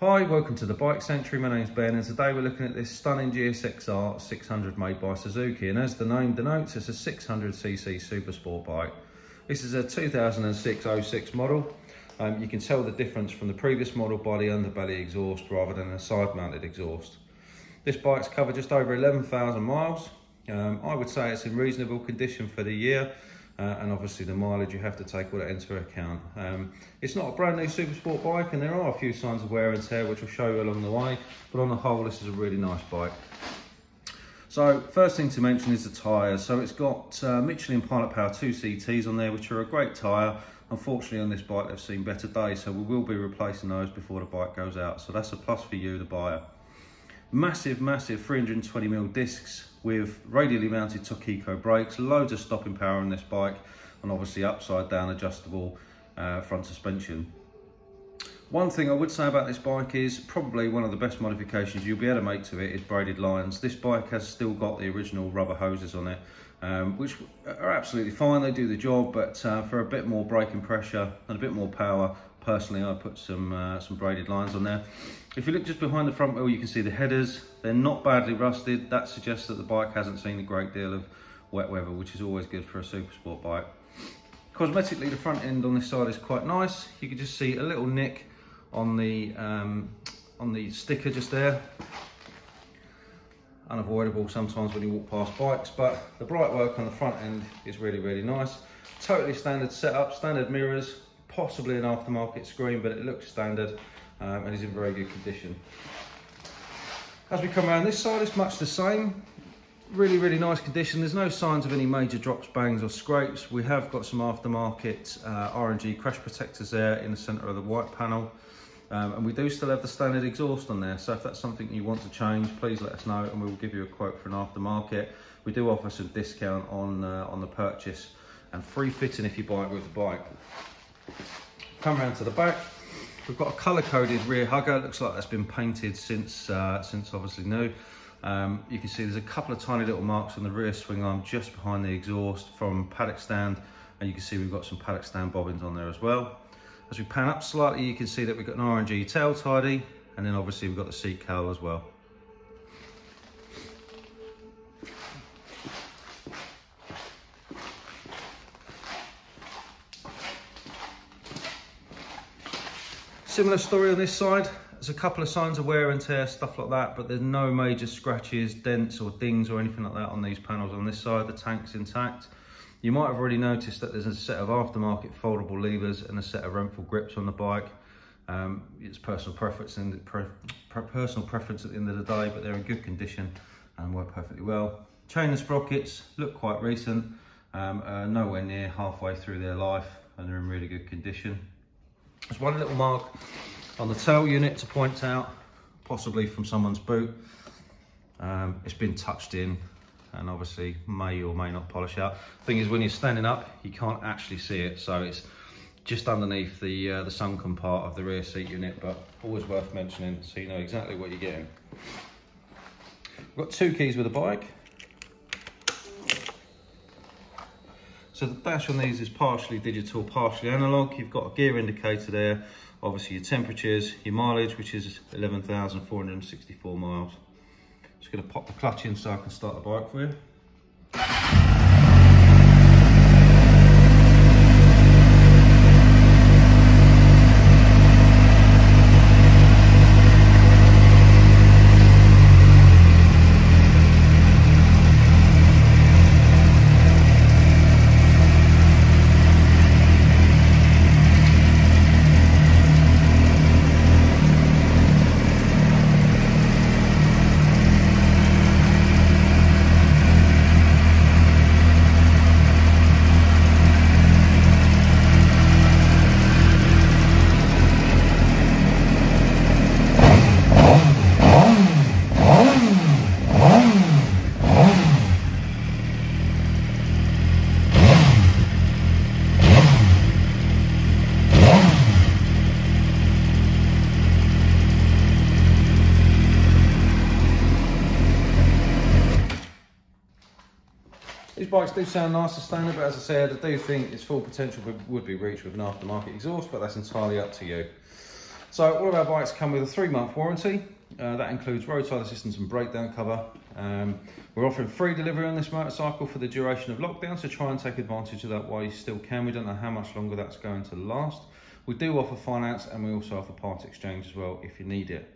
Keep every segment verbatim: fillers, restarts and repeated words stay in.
Hi, welcome to the Bike Sanctuary. My name's Ben and today we're looking at this stunning G S X R six hundred made by Suzuki, and as the name denotes, it's a six hundred c c super sport bike. This is a two thousand six oh six model. Um, you can tell the difference from the previous model by the underbelly exhaust rather than a side mounted exhaust. This bike's covered just over eleven thousand miles. Um, I would say it's in reasonable condition for the year. Uh, and obviously the mileage, you have to take all that into account. Um, it's not a brand new super sport bike and there are a few signs of wear and tear which I'll show you along the way, but on the whole this is a really nice bike. So first thing to mention is the tyres. So it's got uh, Michelin Pilot Power two C Ts on there, which are a great tyre. Unfortunately on this bike they've seen better days, so we will be replacing those before the bike goes out, so that's a plus for you the buyer. Massive, massive three hundred twenty millimeter discs with radially mounted Tokiko brakes, loads of stopping power on this bike, and obviously upside down adjustable uh, front suspension. One thing I would say about this bike is probably one of the best modifications you'll be able to make to it is braided lines. This bike has still got the original rubber hoses on it, um, which are absolutely fine, they do the job, but uh, for a bit more braking pressure and a bit more power, personally, I put some uh, some braided lines on there. If you look just behind the front wheel, you can see the headers. They're not badly rusted. That suggests that the bike hasn't seen a great deal of wet weather, which is always good for a super sport bike. Cosmetically, the front end on this side is quite nice. You can just see a little nick on the um, on the sticker just there. Unavoidable sometimes when you walk past bikes, but the bright work on the front end is really, really nice. Totally standard setup, standard mirrors. Possibly an aftermarket screen, but it looks standard um, and is in very good condition. As we come around this side, it's much the same. Really, really nice condition. There's no signs of any major drops, bangs or scrapes. We have got some aftermarket uh, R and G crash protectors there in the centre of the white panel. Um, and we do still have the standard exhaust on there. So if that's something you want to change, please let us know and we will give you a quote for an aftermarket. We do offer some discount on, uh, on the purchase and free fitting if you buy it with the bike. Come round to the back, we've got a colour-coded rear hugger. It looks like that's been painted since uh, since obviously new. Um, you can see there's a couple of tiny little marks on the rear swing arm just behind the exhaust from paddock stand, and you can see we've got some paddock stand bobbins on there as well. As we pan up slightly, you can see that we've got an R N G tail tidy, and then obviously we've got the seat cowl as well. Similar story on this side. There's a couple of signs of wear and tear, stuff like that, but there's no major scratches, dents or dings or anything like that on these panels. On this side, the tank's intact. You might have already noticed that there's a set of aftermarket foldable levers and a set of Renfrew grips on the bike. Um, it's personal preference, in the pre pre personal preference at the end of the day, but they're in good condition and work perfectly well. Chain and sprockets look quite recent, um, uh, nowhere near halfway through their life, and they're in really good condition. There's one little mark on the tail unit to point out, possibly from someone's boot. Um, it's been touched in and obviously may or may not polish out. Thing is, when you're standing up, you can't actually see it, so it's just underneath the, uh, the sunken part of the rear seat unit, but always worth mentioning so you know exactly what you're getting. We've got two keys with a bike. So the dash on these is partially digital, partially analog. You've got a gear indicator there, obviously your temperatures, your mileage, which is eleven thousand four hundred sixty-four miles. Just gonna pop the clutch in so I can start the bike for you. These bikes do sound nice and standard, but as I said, I do think its full potential would be reached with an aftermarket exhaust, but that's entirely up to you. So all of our bikes come with a three-month warranty. Uh, that includes roadside assistance and breakdown cover. Um, we're offering free delivery on this motorcycle for the duration of lockdown, so try and take advantage of that while you still can. We don't know how much longer that's going to last. We do offer finance, and we also offer part exchange as well if you need it.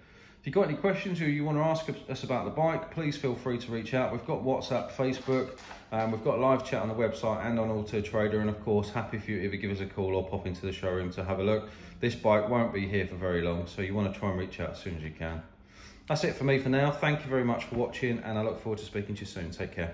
If you've got any questions or you want to ask us about the bike, please feel free to reach out. We've got WhatsApp, Facebook, um, we've got live chat on the website and on Auto Trader, and of course, happy if you either give us a call or pop into the showroom to have a look. This bike won't be here for very long, so you want to try and reach out as soon as you can. That's it for me for now. Thank you very much for watching, and I look forward to speaking to you soon. Take care.